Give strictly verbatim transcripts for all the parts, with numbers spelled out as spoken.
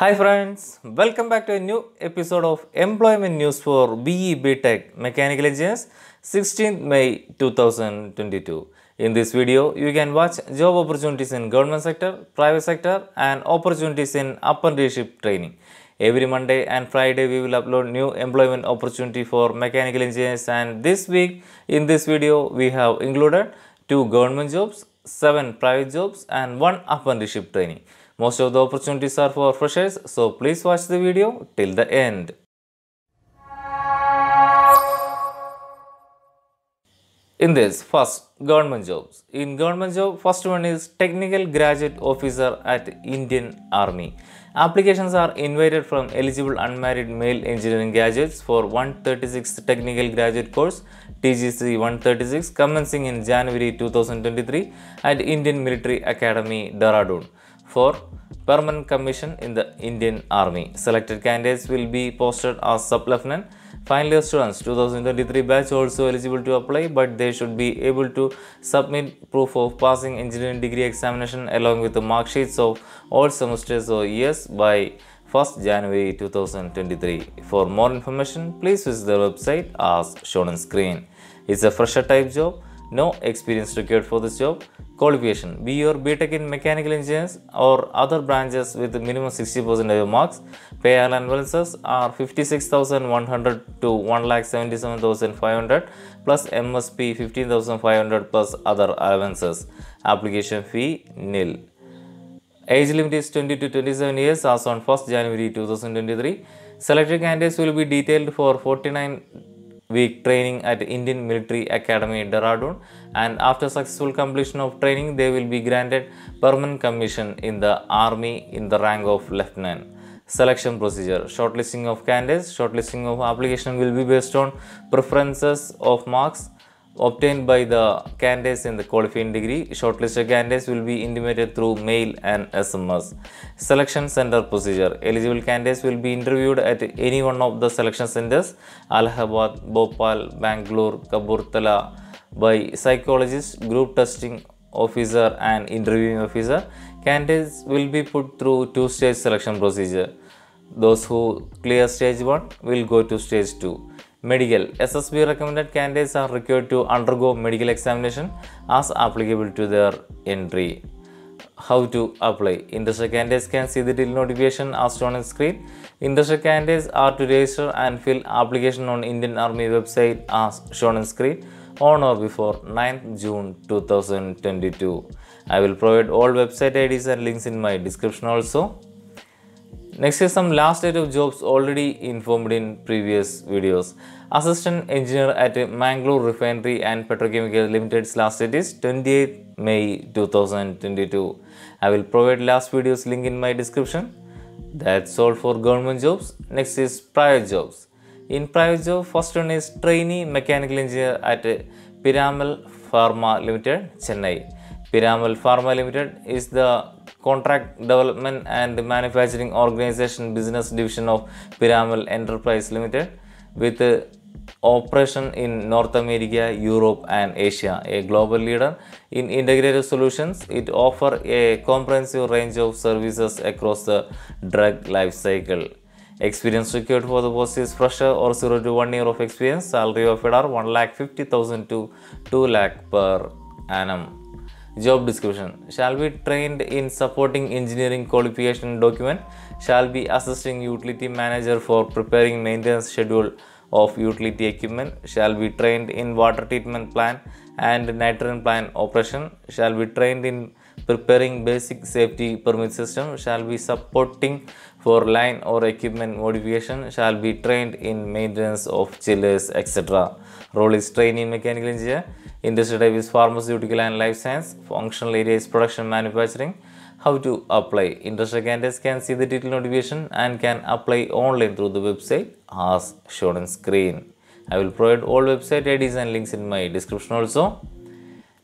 Hi friends, welcome back to a new episode of Employment News for B E B Tech Mechanical Engineers, sixteenth May two thousand twenty-two. In this video, you can watch job opportunities in government sector, private sector and opportunities in apprenticeship training. Every Monday and Friday, we will upload new employment opportunity for mechanical engineers, and this week, in this video, we have included two government jobs, seven private jobs and one apprenticeship training. Most of the opportunities are for freshers, so please watch the video till the end. In this, first, government jobs. In government job, first one is Technical Graduate Officer at Indian Army. Applications are invited from eligible unmarried male engineering graduates for one thirty-sixth Technical Graduate Course T G C one thirty-six commencing in January two thousand twenty-three at Indian Military Academy, Dehradun, for permanent commission in the Indian Army. Selected candidates will be posted as sub-lieutenant. Final year students two thousand twenty-three batch also eligible to apply, but they should be able to submit proof of passing engineering degree examination along with the mark sheets of all semesters or years by first January two thousand twenty-three. For more information, please visit the website as shown on screen. It's a fresher type job. No experience required for this job. Qualification: B E or B Tech in mechanical engineers or other branches with minimum sixty percent of your marks. Pay allowances are fifty-six thousand one hundred to one lakh seventy-seven thousand five hundred plus M S P fifteen thousand five hundred plus other allowances. Application fee nil. Age limit is twenty to twenty-seven years as on first January two thousand twenty-three. Selected candidates will be detailed for forty-nine week training at Indian Military Academy, Dehradun, and after successful completion of training, they will be granted permanent commission in the Army in the rank of lieutenant. Selection procedure: shortlisting of candidates. Shortlisting of application will be based on preferences of marks obtained by the candidates in the qualifying degree. Shortlisted candidates will be intimated through mail and S M S. Selection center procedure: eligible candidates will be interviewed at any one of the selection centers, Allahabad, Bhopal, Bangalore, Kaburtala, by psychologist, group testing officer and interviewing officer. Candidates will be put through two-stage selection procedure. Those who clear stage one will go to stage two. Medical: S S B recommended candidates are required to undergo medical examination as applicable to their entry. How to apply? Industrial candidates can see the deal notification as shown on screen. Industrial candidates are to register and fill application on Indian Army website as shown on screen on or before ninth June two thousand twenty-two. I will provide all website I Ds and links in my description also. Next is some last date of jobs already informed in previous videos. Assistant engineer at Mangalore Refinery and Petrochemical Limited's last date is twenty-eighth May two thousand twenty-two. I will provide last video's link in my description. That's all for government jobs. Next is private jobs. In private job, first one is trainee mechanical engineer at Piramal Pharma Limited, Chennai. Piramal Pharma Limited is the Contract Development and Manufacturing Organization Business Division of Piramal Enterprise Limited, with uh, operation in North America, Europe and Asia. A global leader in integrated solutions, it offers a comprehensive range of services across the drug life cycle. Experience required for the post is fresher or zero to one year of experience. Salary of one lakh fifty thousand to two lakh per annum. Job description: shall be trained in supporting engineering qualification document, shall be assisting utility manager for preparing maintenance schedule of utility equipment, shall be trained in water treatment plant and nitrogen plant operation, shall be trained in preparing basic safety permit system, shall be supporting for line or equipment modification, shall be trained in maintenance of chillers, et cetera. Role is trainee mechanical engineer. Industry type is pharmaceutical and life science. Functional area is production manufacturing. How to apply? Industrial candidates can see the title notification and can apply online through the website as shown on screen. I will provide all website I Ds and links in my description also.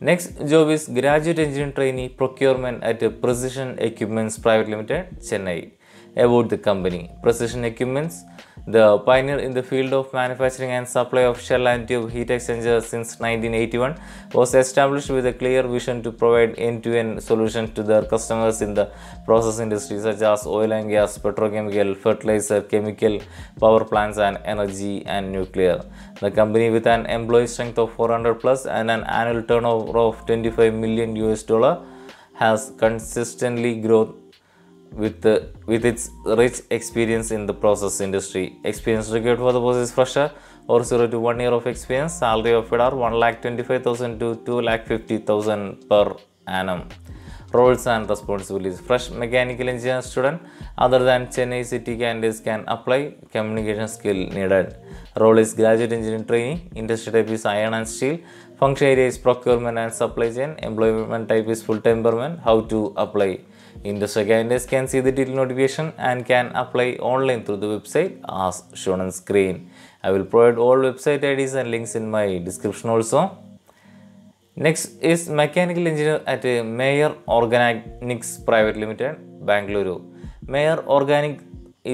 Next job is graduate engineering trainee procurement at Precision Equipments Private Limited, Chennai. about the company. Precision Equipments, the pioneer in the field of manufacturing and supply of shell and tube heat exchangers since nineteen eighty-one, was established with a clear vision to provide end-to-end solutions to their customers in the process industry such as oil and gas, petrochemical, fertilizer, chemical, power plants and energy and nuclear. The company, with an employee strength of four hundred plus and an annual turnover of twenty-five million U S dollar, has consistently grown With, the, with its rich experience in the process industry. Experience required for the post is fresher or zero to one year of experience. Salary offered are one lakh twenty-five thousand to two lakh fifty thousand per annum. Roles and responsibilities. Fresh mechanical engineering student other than Chennai city candidates can apply. Communication skill needed. Role is graduate engineering trainee. Industry type is iron and steel. Function area is procurement and supply chain. Employment type is full-time permanent. How to apply. Industry candidates can see the detailed notification and can apply online through the website as shown on screen. I will provide all website I Ds and links in my description also. Next is mechanical engineer at Meyer Organics Private Limited, Bangalore. Meyer Organics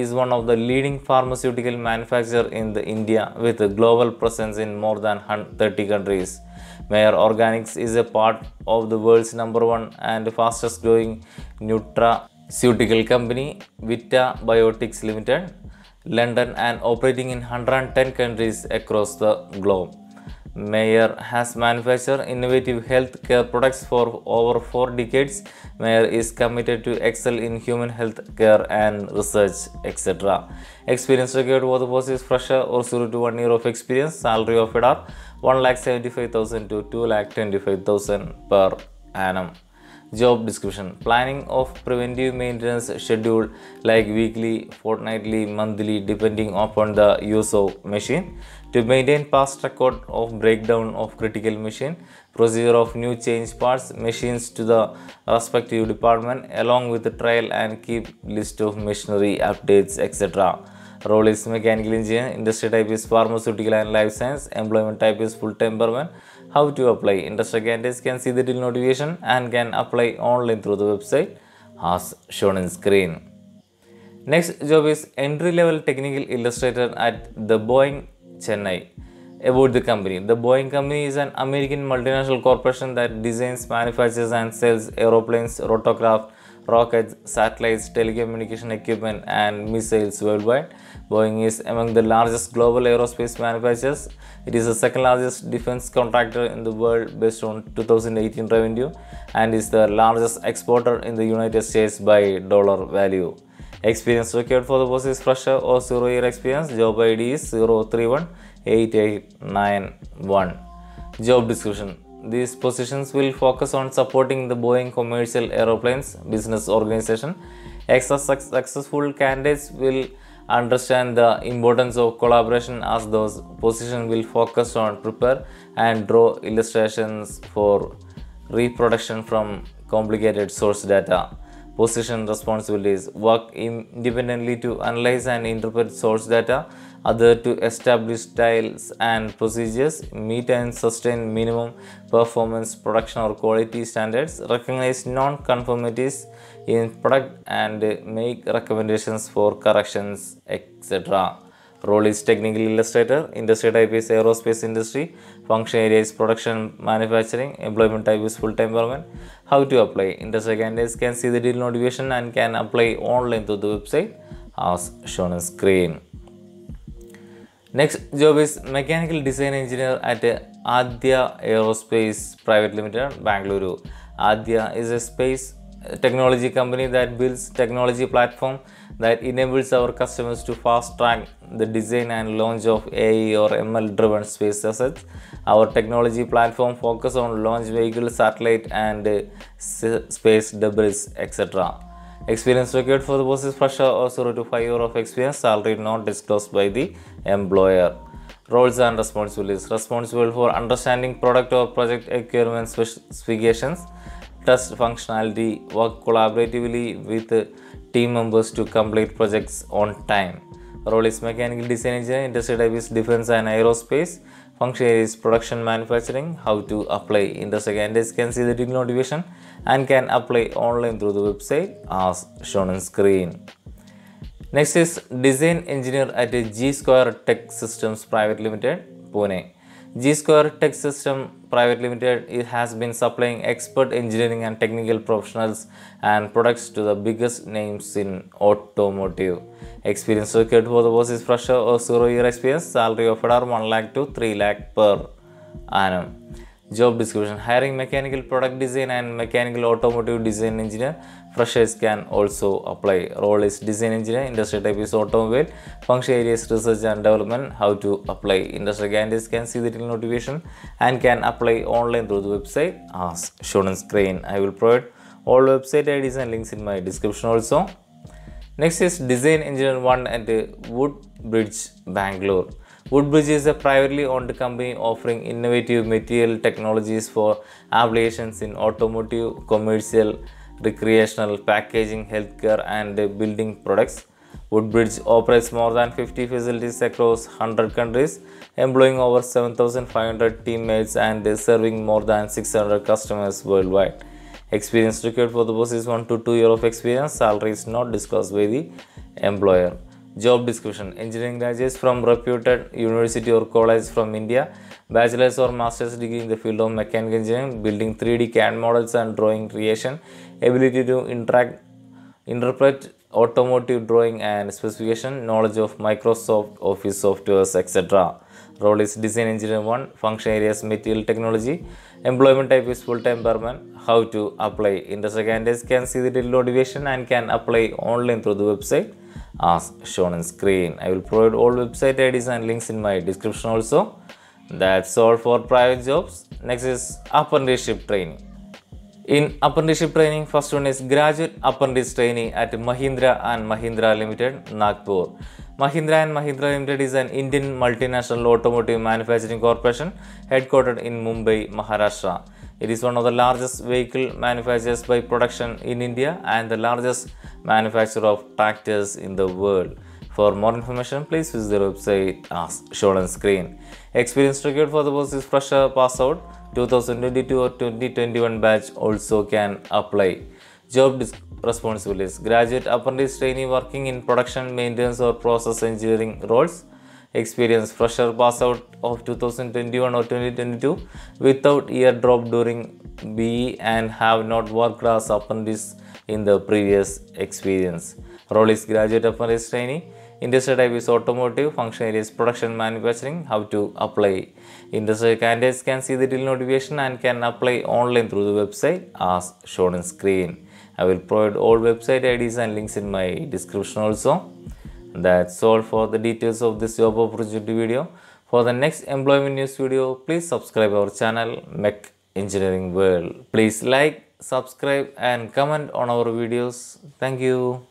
is one of the leading pharmaceutical manufacturers in the India with a global presence in more than thirty countries. Meyer Organics is a part of the world's number one and fastest growing nutraceutical company, Vita Biotics Limited, London, and operating in one hundred ten countries across the globe. Meyer has manufactured innovative healthcare products for over four decades. Meyer is committed to excel in human healthcare and research, et cetera. Experience required for the post is fresher or zero to one year of experience. Salary offered are one lakh seventy-five thousand to two lakh twenty-five thousand per annum. Job description: planning of preventive maintenance schedule like weekly, fortnightly, monthly, depending upon the use of machine, to maintain past record of breakdown of critical machine, procedure of new change parts machines to the respective department along with the trial and keep list of machinery updates, et cetera. Role is mechanical engineer. Industry type is pharmaceutical and life science. Employment type is full-time permanent. How to apply? Industry candidates can see the detailed notification and can apply online through the website as shown on screen. Next job is entry-level technical illustrator at the Boeing, Chennai. About the company. The Boeing company is an American multinational corporation that designs, manufactures and sells aeroplanes, rotorcraft, rockets, satellites, telecommunication equipment and missiles worldwide. Boeing is among the largest global aerospace manufacturers. It is the second largest defense contractor in the world based on two thousand eighteen revenue and is the largest exporter in the United States by dollar value. Experience required for the post is fresher or zero year experience. Job I D is zero three one eight eight nine one. Job description. These positions will focus on supporting the Boeing Commercial Aeroplanes Business Organization. Successful candidates will understand the importance of collaboration as those positions will focus on prepare and draw illustrations for reproduction from complicated source data. Position responsibilities: work independently to analyze and interpret source data, other to establish styles and procedures, meet and sustain minimum performance, production or quality standards, recognize non-conformities in product and make recommendations for corrections, et cetera. Role is technical illustrator. Industry type is aerospace industry. Function area is production manufacturing. Employment type is full-time permanent. How to apply? Industry candidates can see the detailed notification and can apply online through the website as shown on screen. Next job is mechanical design engineer at Aadyah Aerospace Private Limited, Bangalore. Aadyah is a space technology company that builds technology platform that enables our customers to fast track the design and launch of A I or M L driven space assets. Our technology platform focuses on launch vehicle, satellite and space debris, et cetera. Experience required for the post is fresher or zero to five year of experience. Salary not disclosed by the employer. Roles and responsibilities: responsible for understanding product or project requirements, specifications, test functionality, work collaboratively with team members to complete projects on time. Role is mechanical design engineer. Industry type is defense and aerospace. Function is production manufacturing. How to apply? Industry candidates can see the detailed notification and can apply online through the website as shown on screen. Next is Design Engineer at G Square Tech Systems Private Limited, Pune. G Square Tech Systems Private Limited it has been supplying expert engineering and technical professionals and products to the biggest names in automotive. Experience required for the boss is fresher or zero year experience. Salary offered are one lakh to three lakh per annum. Job description: hiring mechanical product design and mechanical automotive design engineer. Freshers can also apply. Role is design engineer. Industry type is automobile. Function areas research and development. How to apply? Industry candidates can see the notification and can apply online through the website as shown on screen. I will provide all website I Ds and links in my description also. Next is Design Engineer one at Woodbridge, Bangalore. Woodbridge is a privately owned company offering innovative material technologies for applications in automotive, commercial, recreational, packaging, healthcare, and building products. Woodbridge operates more than fifty facilities across one hundred countries, employing over seven thousand five hundred teammates and serving more than six hundred customers worldwide. Experience required for the post is one to two years of experience. Salary is not discussed by the employer. Job description: engineering graduates from reputed university or college from India, bachelor's or master's degree in the field of mechanical engineering, building three D C A D models and drawing creation, ability to interact, interpret automotive drawing and specification, knowledge of Microsoft Office softwares, et cetera. Role is Design Engineer one, function areas material technology, employment type is full-time permanent. How to apply? Industry candidates can see the detailed motivation and can apply online through the website as shown on screen. I will provide all website I Ds and links in my description also. That's all for private jobs. Next is apprenticeship training. In apprenticeship training, first one is graduate apprentice trainee at Mahindra and Mahindra Limited, Nagpur. Mahindra and Mahindra Limited is an Indian multinational automotive manufacturing corporation headquartered in Mumbai, Maharashtra. It is one of the largest vehicle manufacturers by production in India and the largest manufacturer of tractors in the world. For more information, please visit the website as shown on screen. Experience required for the post is fresher pass out twenty twenty-two or twenty twenty-one batch also can apply. Job responsibilities: graduate apprentice trainee working in production, maintenance or process engineering roles. Experience: fresher pass out of two thousand twenty-one or twenty twenty-two without year drop during B E and have not worked as apprentice in the previous experience. Role is graduate apprentice trainee. Industry type is automotive. Function area is production manufacturing. How to apply? Industry candidates can see the detailed notification and can apply online through the website as shown on screen. I will provide all website I Ds and links in my description also. That's all for the details of this job opportunity video. For the next employment news video, please subscribe our channel Mech Engineering World. Please like, subscribe and comment on our videos. Thank you.